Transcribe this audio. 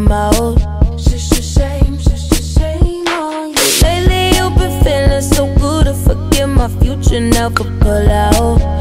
my mouth. Just the shame on you. Lately you've been feeling so good, I forget my future, never pull out.